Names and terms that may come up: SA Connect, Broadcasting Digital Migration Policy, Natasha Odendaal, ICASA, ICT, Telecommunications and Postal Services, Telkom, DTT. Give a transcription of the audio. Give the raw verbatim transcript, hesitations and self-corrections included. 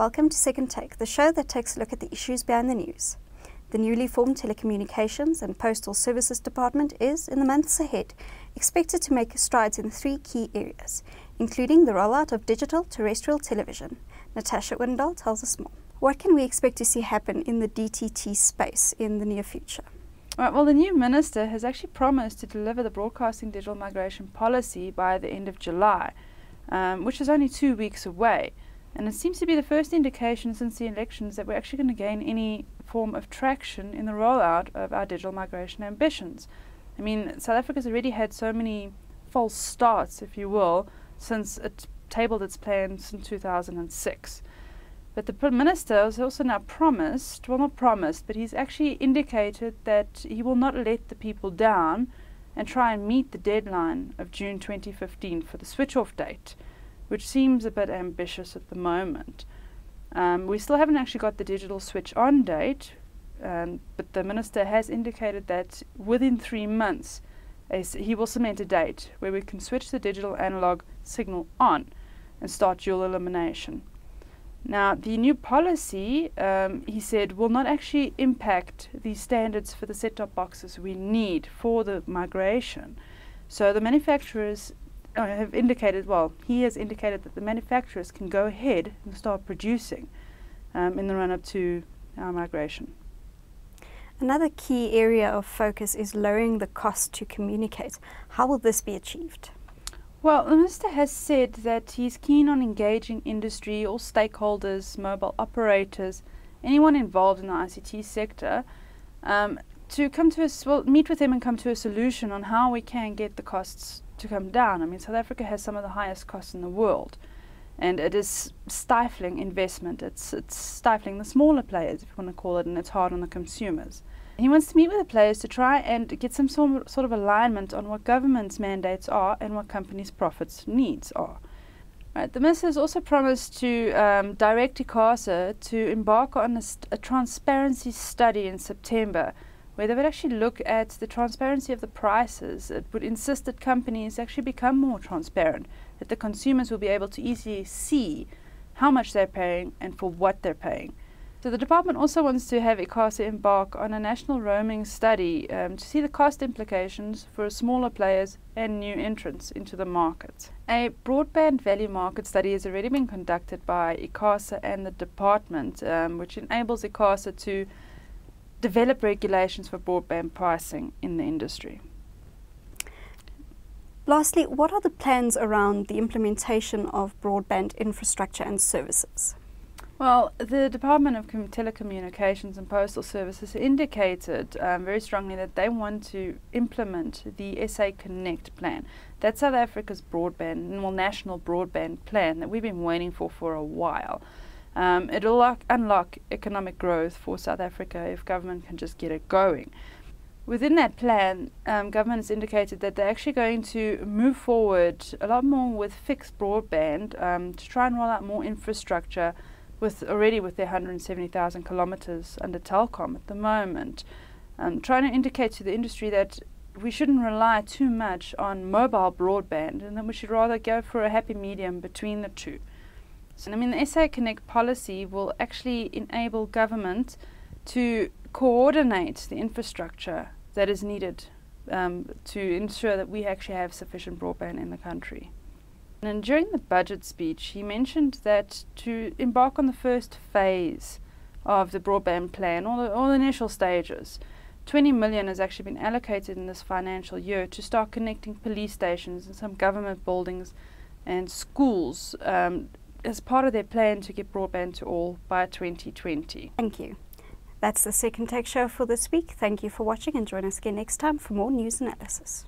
Welcome to Second Take, the show that takes a look at the issues behind the news. The newly formed Telecommunications and Postal Services Department is, in the months ahead, expected to make strides in three key areas, including the rollout of digital terrestrial television. Natasha Odendaal tells us more. What can we expect to see happen in the D T T space in the near future? Right, well, the new minister has actually promised to deliver the Broadcasting Digital Migration Policy by the end of July, um, which is only two weeks away. And it seems to be the first indication since the elections that we're actually going to gain any form of traction in the rollout of our digital migration ambitions. I mean, South Africa's already had so many false starts, if you will, since it tabled its plans in two thousand six. But the Prime Minister has also now promised, well not promised, but he's actually indicated that he will not let the people down and try and meet the deadline of June twenty fifteen for the switch-off date, which seems a bit ambitious at the moment. Um, we still haven't actually got the digital switch-on date, um, but the Minister has indicated that within three months as he will cement a date where we can switch the digital analog signal on and start dual elimination. Now, the new policy, um, he said, will not actually impact the standards for the set-top boxes we need for the migration. So the manufacturers have indicated, well, he has indicated that the manufacturers can go ahead and start producing um, in the run-up to our migration. Another key area of focus is lowering the cost to communicate. How will this be achieved? Well, the Minister has said that he's keen on engaging industry, all stakeholders, mobile operators, anyone involved in the I C T sector, um, to come to a, well, meet with them and come to a solution on how we can get the costs to come down. I mean, South Africa has some of the highest costs in the world, and it is stifling investment. It's, it's stifling the smaller players, if you want to call it, and it's hard on the consumers. He wants to meet with the players to try and get some sort of alignment on what government's mandates are and what companies' profits needs are. Right, the Minister has also promised to um, direct ICASA to embark on a, st a transparency study in September, where they would actually look at the transparency of the prices. It would insist that companies actually become more transparent, that the consumers will be able to easily see how much they're paying and for what they're paying. So the department also wants to have ICASA embark on a national roaming study um, to see the cost implications for smaller players and new entrants into the market. A broadband value market study has already been conducted by ICASA and the department, um, which enables ICASA to develop regulations for broadband pricing in the industry. Lastly, what are the plans around the implementation of broadband infrastructure and services? Well, the Department of Telecommunications and Postal Services indicated um, very strongly that they want to implement the S A Connect plan. That's South Africa's broadband, well, national broadband plan that we've been waiting for for a while. Um, it'll unlock economic growth for South Africa if government can just get it going. Within that plan, um, government has indicated that they're actually going to move forward a lot more with fixed broadband um, to try and roll out more infrastructure with already with their one hundred seventy thousand kilometers under Telkom at the moment, um, trying to indicate to the industry that we shouldn't rely too much on mobile broadband and that we should rather go for a happy medium between the two. So, I mean, the S A Connect policy will actually enable government to coordinate the infrastructure that is needed um, to ensure that we actually have sufficient broadband in the country. And during the budget speech, he mentioned that to embark on the first phase of the broadband plan, all the, all the initial stages, twenty million has actually been allocated in this financial year to start connecting police stations and some government buildings and schools um, as part of their plan to get broadband to all by twenty twenty. Thank you. That's the Second Take show for this week. Thank you for watching and join us again next time for more news analysis.